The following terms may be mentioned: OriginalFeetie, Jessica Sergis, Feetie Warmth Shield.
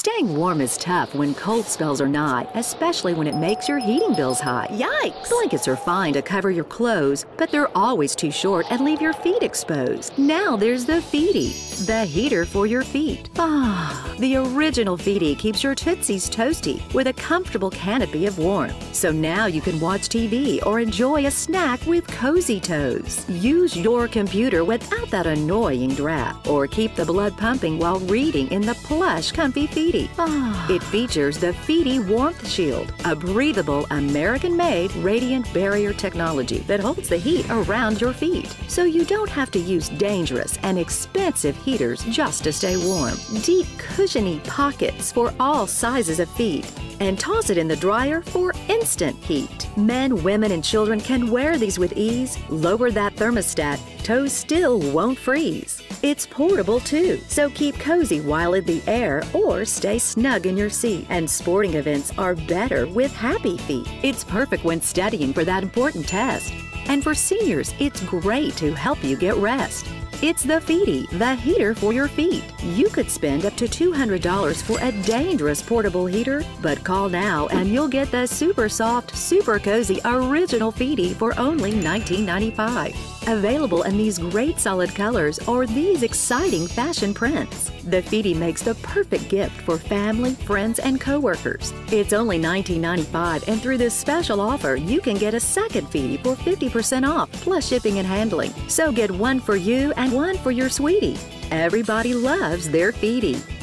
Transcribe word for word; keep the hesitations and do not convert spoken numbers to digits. Staying warm is tough when cold spells are not, especially when it makes your heating bills high. Yikes! Blankets are fine to cover your clothes, but they're always too short and leave your feet exposed. Now there's the Feetie, the heater for your feet. Ah, the original Feetie keeps your tootsies toasty with a comfortable canopy of warmth. So now you can watch T V or enjoy a snack with cozy toes. Use your computer without that annoying draft, or keep the blood pumping while reading in the plush, comfy Feetie. Oh. It features the Feetie Warmth Shield, a breathable, American-made radiant barrier technology that holds the heat around your feet, so you don't have to use dangerous and expensive heaters just to stay warm. Deep, cushiony pockets for all sizes of feet, and toss it in the dryer for instant heat. Men, women, and children can wear these with ease. Lower that thermostat, toes still won't freeze. It's portable too, so keep cozy while in the air or stay snug in your seat. And sporting events are better with happy feet. It's perfect when studying for that important test. And for seniors, it's great to help you get rest. It's the Feetie, the heater for your feet. You could spend up to two hundred dollars for a dangerous portable heater, but call now and you'll get the super soft, super cozy original Feetie for only nineteen ninety-five. Available in these great solid colors or these exciting fashion prints. The Feetie makes the perfect gift for family, friends, and coworkers. It's only nineteen ninety-five, and through this special offer, you can get a second Feetie for fifty percent off, plus shipping and handling. So get one for you and one for your sweetie. Everybody loves their Feetie.